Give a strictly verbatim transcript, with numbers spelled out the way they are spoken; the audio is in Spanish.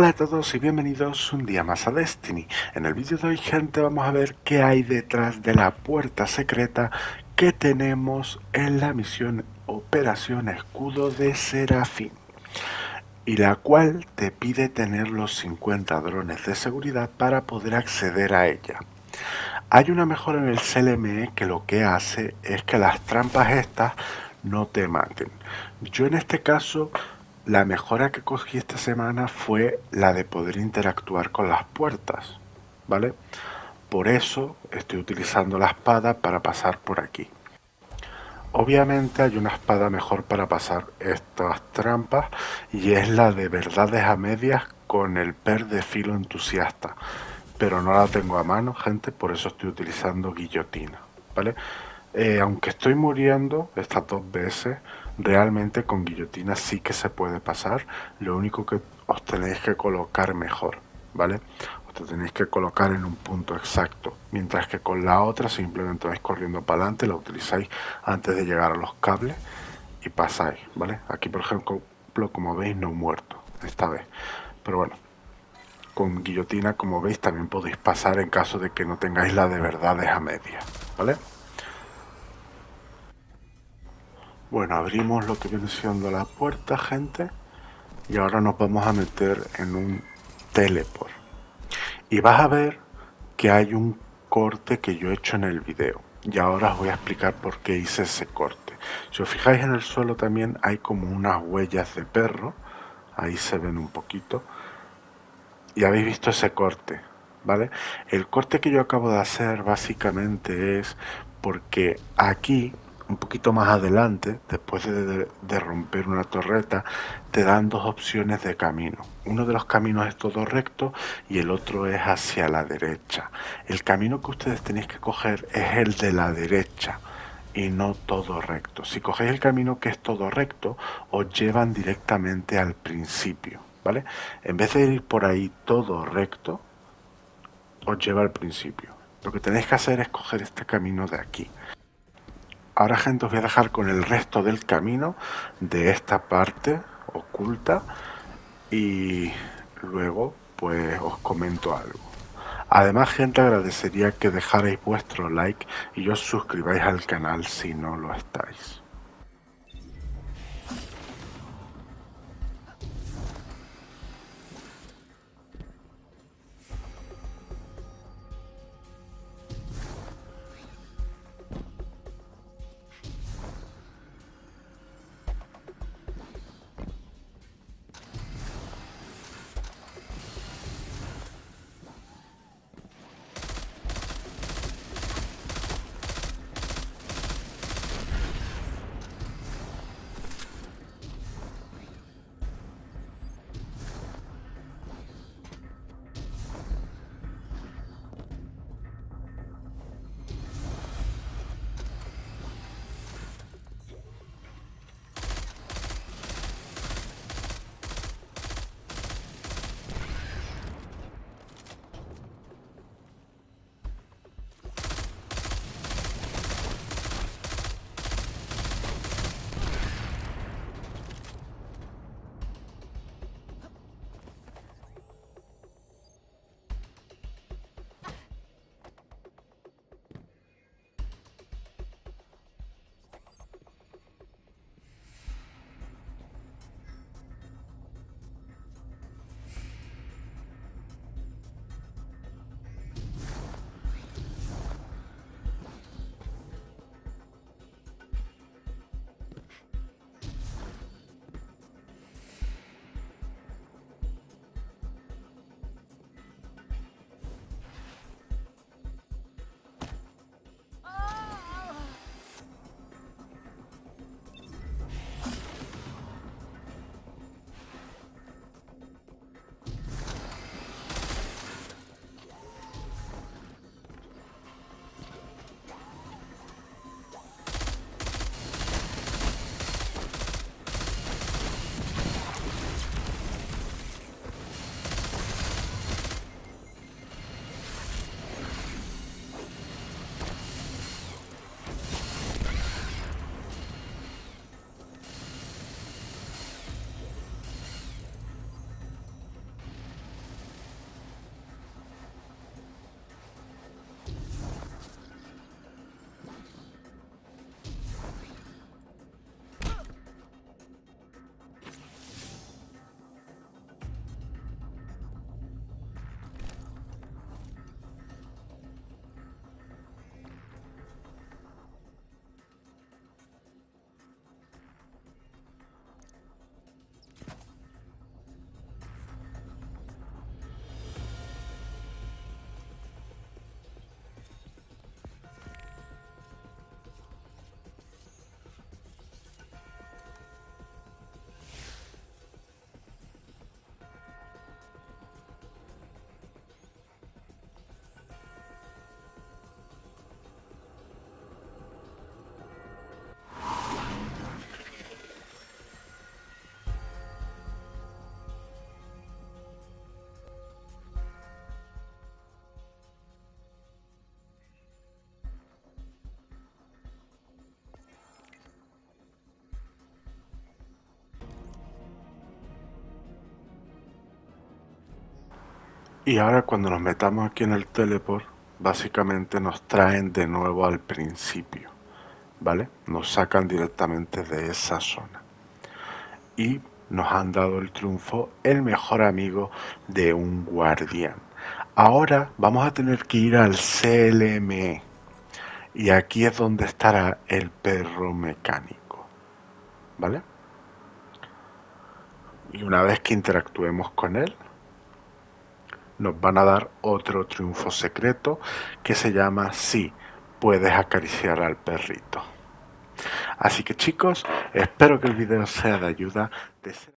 Hola a todos y bienvenidos un día más a Destiny. En el vídeo de hoy, gente, vamos a ver qué hay detrás de la puerta secreta que tenemos en la misión Operación Escudo de Serafín, y la cual te pide tener los cincuenta drones de seguridad para poder acceder a ella. Hay una mejora en el C L M E que lo que hace es que las trampas estas no te maten. Yo en este caso, la mejora que cogí esta semana fue la de poder interactuar con las puertas, ¿vale? Por eso estoy utilizando la espada para pasar por aquí. Obviamente hay una espada mejor para pasar estas trampas, y es la de Verdades a Medias con el P E R de Filo Entusiasta. Pero no la tengo a mano, gente, por eso estoy utilizando Guillotina, ¿vale? Eh, aunque estoy muriendo estas dos veces, realmente con Guillotina sí que se puede pasar. Lo único que os tenéis que colocar mejor, ¿vale? Os te tenéis que colocar en un punto exacto, mientras que con la otra simplemente vais corriendo para adelante, la utilizáis antes de llegar a los cables y pasáis, ¿vale? Aquí, por ejemplo, como veis, no he muerto esta vez, pero bueno, con Guillotina, como veis, también podéis pasar en caso de que no tengáis la de Verdades a media, ¿vale? Bueno, abrimos lo que viene siendo la puerta, gente, y ahora nos vamos a meter en un teleport. Y vas a ver que hay un corte que yo he hecho en el video, y ahora os voy a explicar por qué hice ese corte. Si os fijáis en el suelo también hay como unas huellas de perro, ahí se ven un poquito, y habéis visto ese corte, ¿vale? El corte que yo acabo de hacer básicamente es porque aquí, un poquito más adelante, después de, de, de romper una torreta, te dan dos opciones de camino. Uno de los caminos es todo recto y el otro es hacia la derecha. El camino que ustedes tenéis que coger es el de la derecha y no todo recto. Si cogéis el camino que es todo recto, os llevan directamente al principio, ¿vale? En vez de ir por ahí todo recto, os lleva al principio. Lo que tenéis que hacer es coger este camino de aquí. Ahora, gente, os voy a dejar con el resto del camino de esta parte oculta y luego pues os comento algo. Además, gente, agradecería que dejarais vuestro like y os suscribáis al canal si no lo estáis. Y ahora cuando nos metamos aquí en el teleport, básicamente nos traen de nuevo al principio, ¿vale? Nos sacan directamente de esa zona. Y nos han dado el triunfo, el mejor amigo de un guardián. Ahora vamos a tener que ir al C L M E. Y aquí es donde estará el perro mecánico, ¿vale? Y una vez que interactuemos con él, nos van a dar otro triunfo secreto que se llama Sí, puedes acariciar al perrito. Así que chicos, espero que el video sea de ayuda.